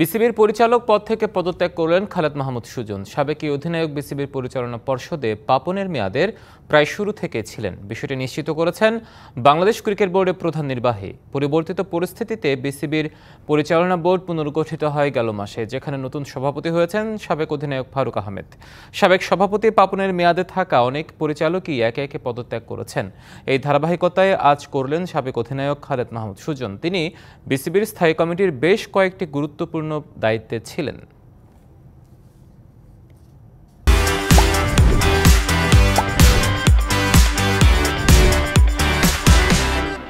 বিসিবির পরিচালক পদ থেকে পদত্যাগ করলেন খালেদ মাহমুদ সুজন। সাবেক অধিনায়ক বিসিবির পরিচালনা পর্ষদে পাপনের মেয়াদের প্রায় শুরু থেকে ছিলেন, বিষয়টি নিশ্চিত করেছেন বাংলাদেশ ক্রিকেট বোর্ডের প্রধান নির্বাহী। পরিবর্তিত পরিস্থিতিতে বিসিবির পরিচালনা বোর্ড পুনর্গঠিত হয় গেল মাসে, যেখানে নতুন সভাপতি হয়েছেন সাবেক অধিনায়ক ফারুক আহমেদ। সাবেক সভাপতি পাপনের মেয়াদে থাকা অনেক পরিচালকই একে একে পদত্যাগ করেছেন। এই ধারাবাহিকতায় আজ করলেন সাবেক অধিনায়ক খালেদ মাহমুদ সুজন। তিনি বিসিবির স্থায়ী কমিটির বেশ কয়েকটি গুরুত্বপূর্ণ দায়িত্বে ছিলেন।